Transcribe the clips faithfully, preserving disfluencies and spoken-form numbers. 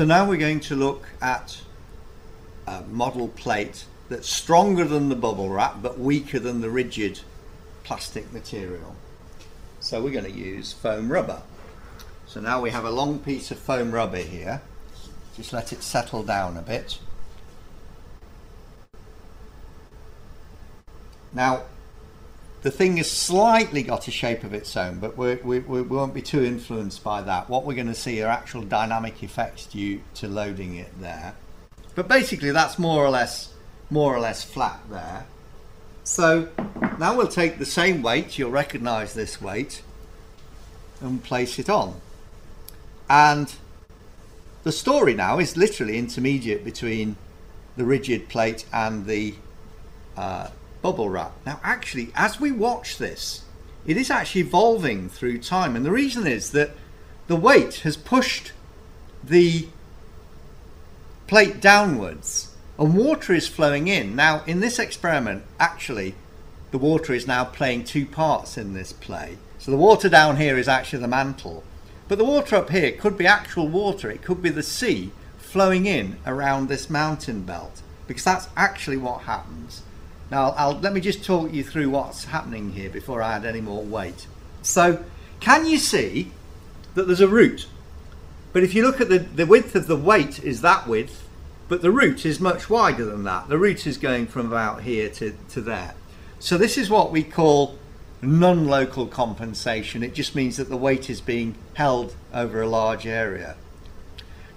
So now we're going to look at a model plate that's stronger than the bubble wrap but weaker than the rigid plastic material. So we're going to use foam rubber. So now we have a long piece of foam rubber here. Just let it settle down a bit. Now the thing has slightly got a shape of its own, but we're, we, we won't be too influenced by that. What we're going to see are actual dynamic effects due to loading it there. But basically that's more or less more or less flat there. So now we'll take the same weight, you'll recognize this weight, and place it on. And the story now is literally intermediate between the rigid plate and the uh, bubble wrap. Now actually, as we watch this, it is actually evolving through time, and the reason is that the weight has pushed the plate downwards and water is flowing in. Now in this experiment, actually the water is now playing two parts in this play. So the water down here is actually the mantle, but the water up here could be actual water. It could be the sea flowing in around this mountain belt, because that's actually what happens. Now, I'll, let me just talk you through what's happening here before I add any more weight. So, can you see that there's a root? But if you look at the, the width of the weight is that width, but the root is much wider than that. The root is going from about here to, to there. So this is what we call non-local compensation. It just means that the weight is being held over a large area.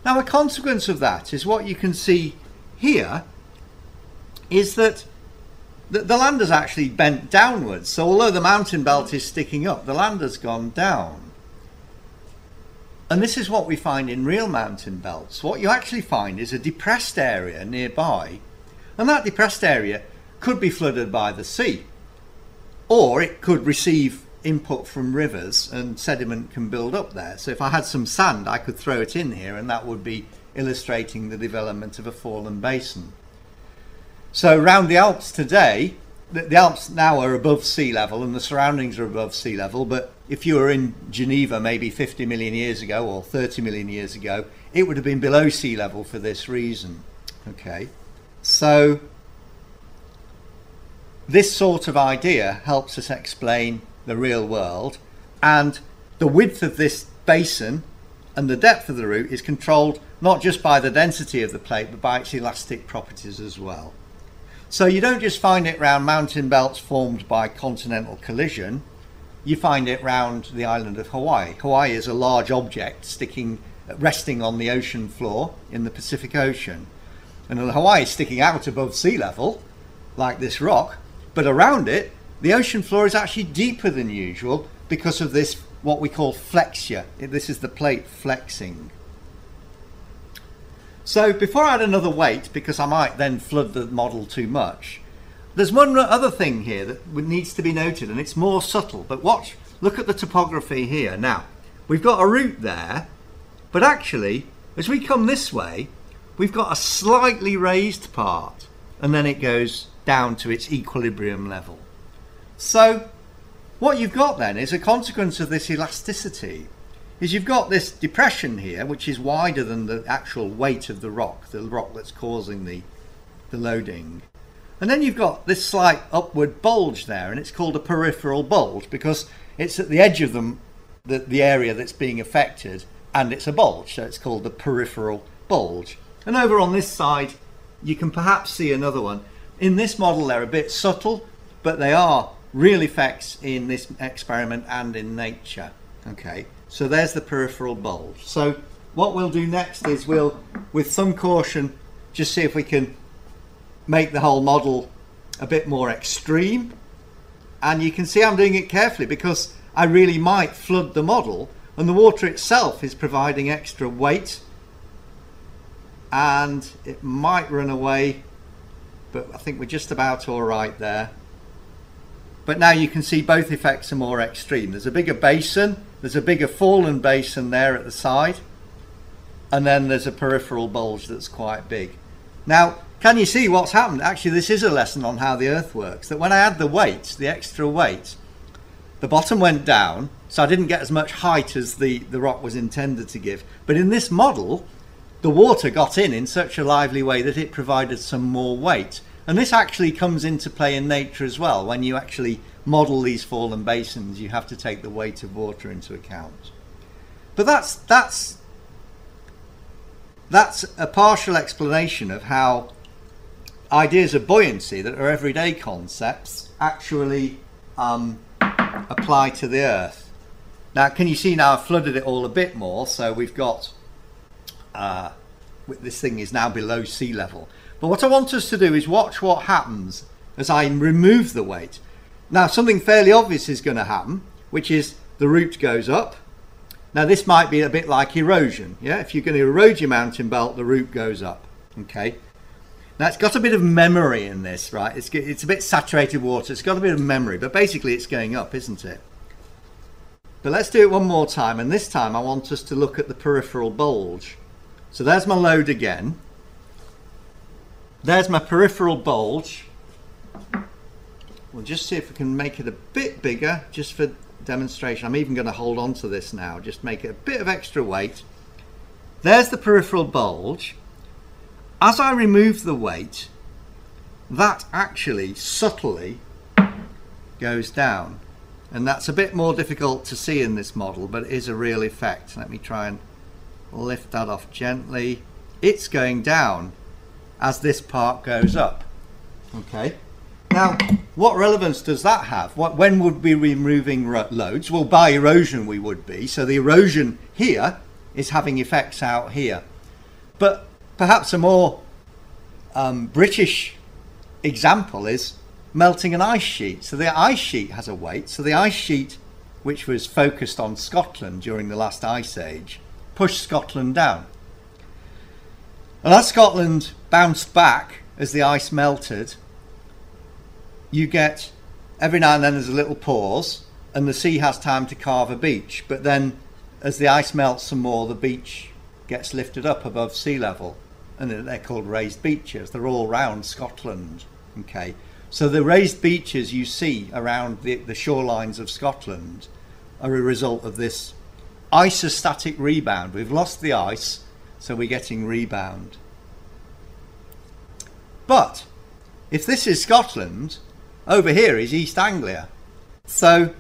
Now, a consequence of that is what you can see here is that the lander's actually bent downwards. So although the mountain belt is sticking up, the lander's gone down. And this is what we find in real mountain belts. What you actually find is a depressed area nearby, and that depressed area could be flooded by the sea, or it could receive input from rivers and sediment can build up there. So if I had some sand, I could throw it in here, and that would be illustrating the development of a fallen basin. So round the Alps today, the Alps now are above sea level and the surroundings are above sea level, but if you were in Geneva maybe fifty million years ago or thirty million years ago, it would have been below sea level for this reason. Okay, so this sort of idea helps us explain the real world, and the width of this basin and the depth of the root is controlled not just by the density of the plate but by its elastic properties as well. So you don't just find it round mountain belts formed by continental collision, you find it round the island of Hawaii. Hawaii is a large object sticking, resting on the ocean floor in the Pacific Ocean. And Hawaii is sticking out above sea level, like this rock, but around it, the ocean floor is actually deeper than usual because of this, what we call flexure. This is the plate flexing. So before I add another weight, because I might then flood the model too much, there's one other thing here that needs to be noted, and it's more subtle, but watch, look at the topography here. Now, we've got a root there, but actually, as we come this way, we've got a slightly raised part, and then it goes down to its equilibrium level. So what you've got then is a consequence of this elasticity. Is you've got this depression here, which is wider than the actual weight of the rock, the rock that's causing the, the loading. And then you've got this slight upward bulge there, and it's called a peripheral bulge because it's at the edge of them, the, the area that's being affected, and it's a bulge, so it's called the peripheral bulge. And over on this side, you can perhaps see another one. In this model, they're a bit subtle, but they are real effects in this experiment and in nature. Okay. So there's the peripheral bulge. So what we'll do next is we'll, with some caution, just see if we can make the whole model a bit more extreme. And you can see I'm doing it carefully because I really might flood the model, and the water itself is providing extra weight, and it might run away, but I think we're just about all right there. But now you can see both effects are more extreme. There's a bigger basin, there's a bigger fallen basin there at the side, and then there's a peripheral bulge that's quite big. Now, can you see what's happened? Actually, this is a lesson on how the earth works, that when I add the weight, the extra weight, the bottom went down, so I didn't get as much height as the, the rock was intended to give. But in this model, the water got in in such a lively way that it provided some more weight. And this actually comes into play in nature as well. When you actually model these fallen basins, you have to take the weight of water into account. But that's that's that's a partial explanation of how ideas of buoyancy that are everyday concepts actually um, apply to the earth. Now, can you see now I've flooded it all a bit more? So we've got uh, this thing is now below sea level. But what I want us to do is watch what happens as I remove the weight. Now, something fairly obvious is going to happen, which is the root goes up. Now, this might be a bit like erosion. Yeah, if you're going to erode your mountain belt, the root goes up. Okay. Now, it's got a bit of memory in this, right? It's, it's a bit saturated water. It's got a bit of memory, but basically it's going up, isn't it? But let's do it one more time. And this time I want us to look at the peripheral bulge. So there's my load again. There's my peripheral bulge. We'll just see if we can make it a bit bigger just for demonstration. I'm even going to hold on to this now, just make it a bit of extra weight. There's the peripheral bulge. As I remove the weight, that actually subtly goes down. And that's a bit more difficult to see in this model, but it is a real effect. Let me try and lift that off gently. It's going down as this part goes up. Okay. Now, what relevance does that have? What, when would we be removing loads? Well, by erosion we would be. So the erosion here is having effects out here. But perhaps a more um, British example is melting an ice sheet. So the ice sheet has a weight. So the ice sheet, which was focused on Scotland during the last ice age, pushed Scotland down. And as Scotland bounced back as the ice melted, you get, every now and then there's a little pause and the sea has time to carve a beach. But then as the ice melts some more, the beach gets lifted up above sea level, and they're called raised beaches. They're all around Scotland. Okay, so the raised beaches you see around the, the shorelines of Scotland are a result of this isostatic rebound. We've lost the ice, so we're getting rebound. But if this is Scotland, over here is East Anglia. So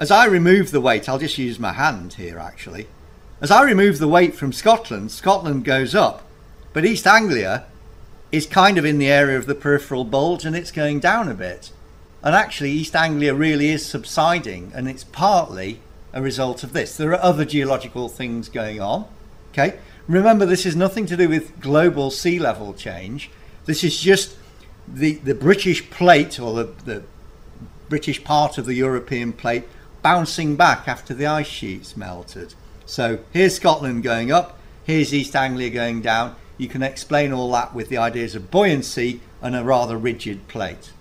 as I remove the weight, I'll just use my hand here actually. As I remove the weight from Scotland, Scotland goes up, but East Anglia is kind of in the area of the peripheral bulge and it's going down a bit. And actually East Anglia really is subsiding, and it's partly a result of this. There are other geological things going on. Okay, remember this is nothing to do with global sea level change. This is just The, the British plate, or the, the British part of the European plate, bouncing back after the ice sheets melted. So here's Scotland going up, here's East Anglia going down. You can explain all that with the ideas of buoyancy and a rather rigid plate.